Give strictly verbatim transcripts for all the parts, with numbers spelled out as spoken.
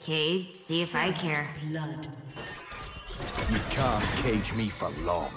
Cade, see if I care. Blood. You can't cage me for long.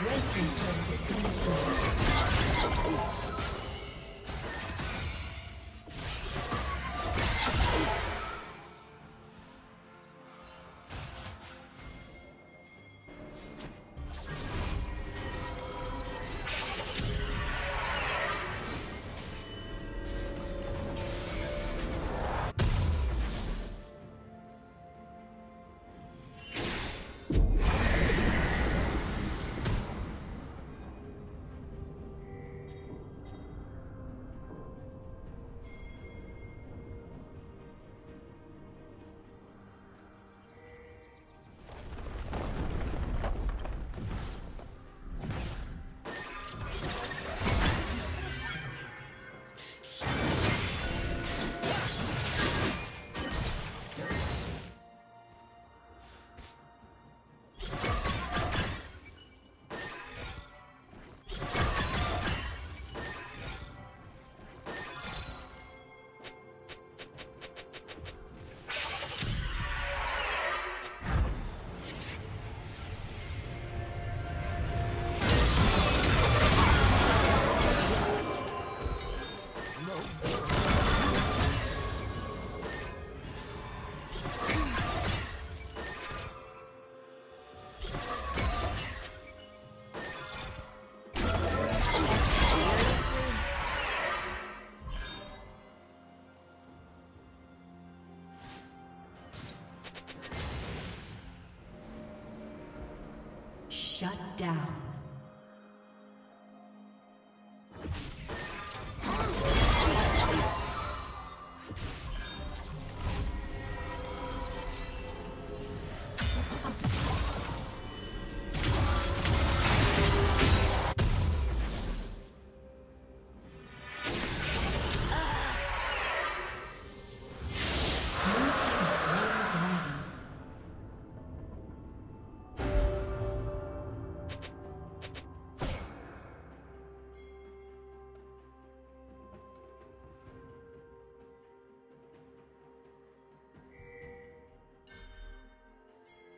Red team's turret has been destroyed. Shut down.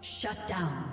Shut down.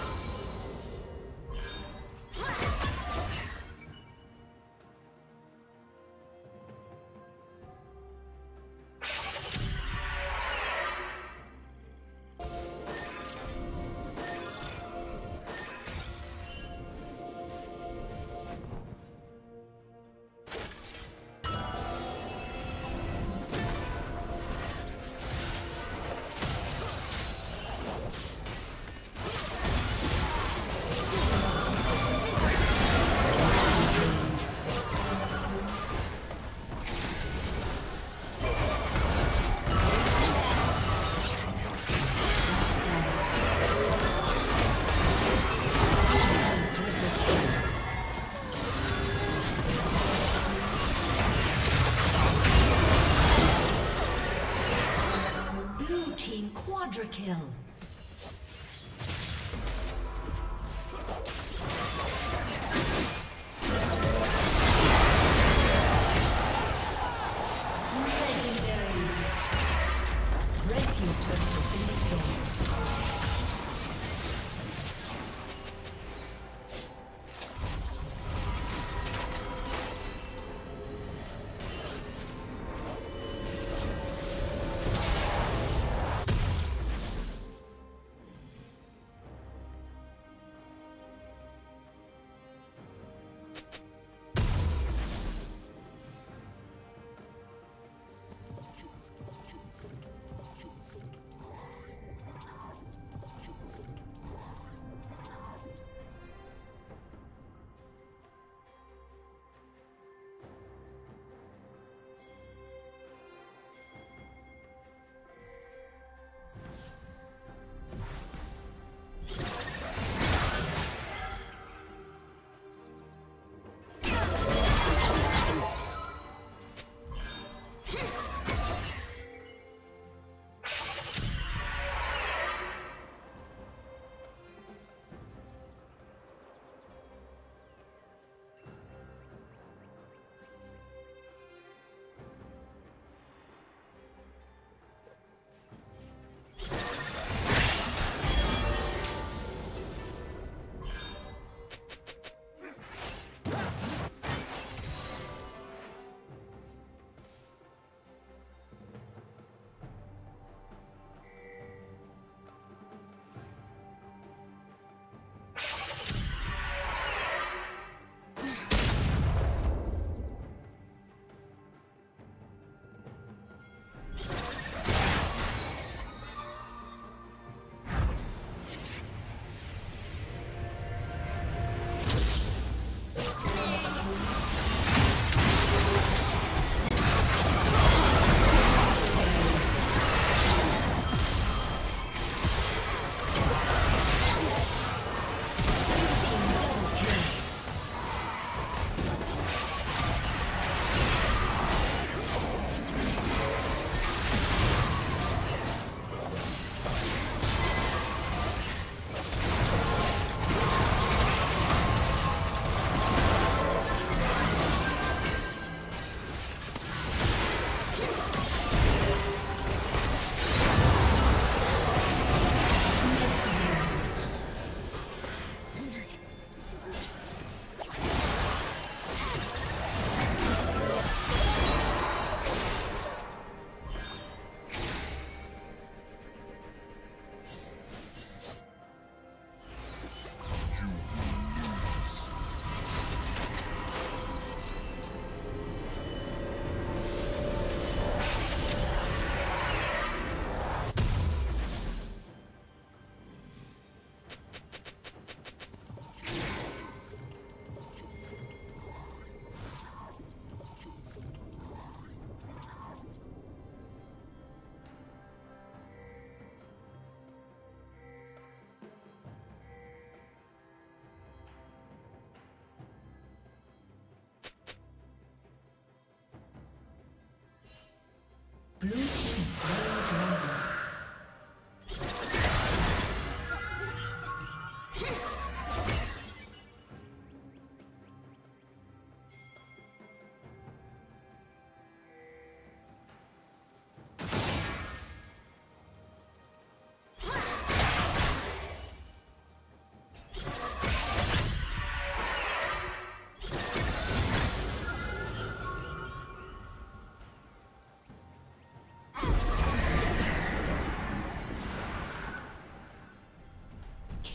Quadra kill.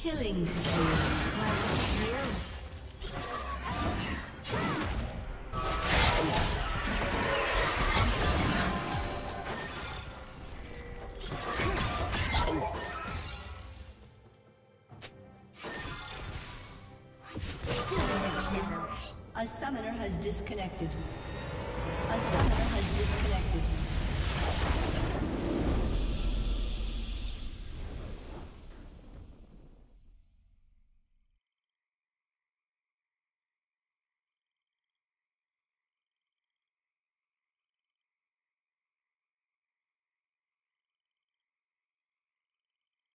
Killing spree. A summoner has disconnected. A summoner has disconnected.